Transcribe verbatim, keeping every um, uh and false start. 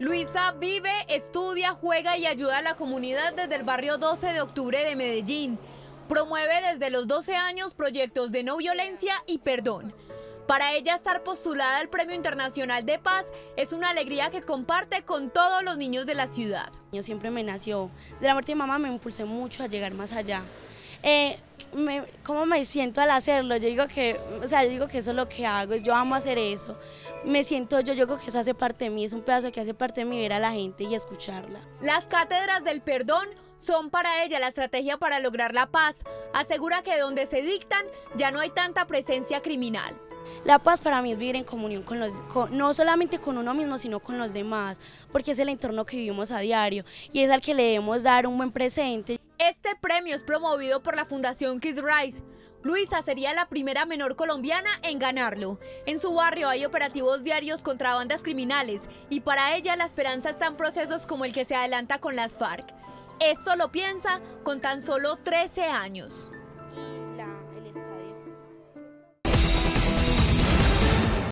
Luisa vive, estudia, juega y ayuda a la comunidad desde el barrio doce de octubre de Medellín. Promueve desde los doce años proyectos de no violencia y perdón. Para ella, estar postulada al Premio Internacional de Paz es una alegría que comparte con todos los niños de la ciudad. Yo siempre me nació, de la muerte de mi mamá me impulsé mucho a llegar más allá. Eh, me, ¿Cómo me siento al hacerlo? Yo digo que, o sea, yo digo que eso es lo que hago, yo amo hacer eso. Me siento yo, yo digo que eso hace parte de mí, es un pedazo que hace parte de mí, ver a la gente y escucharla. Las cátedras del perdón son para ella la estrategia para lograr la paz. Asegura que donde se dictan ya no hay tanta presencia criminal. La paz para mí es vivir en comunión con los, con, no solamente con uno mismo, sino con los demás, porque es el entorno que vivimos a diario y es al que le debemos dar un buen presente. Este premio es promovido por la Fundación Kids Rise. Luisa sería la primera menor colombiana en ganarlo. En su barrio hay operativos diarios contra bandas criminales y para ella la esperanza está en procesos como el que se adelanta con las FARC. Esto lo piensa con tan solo trece años.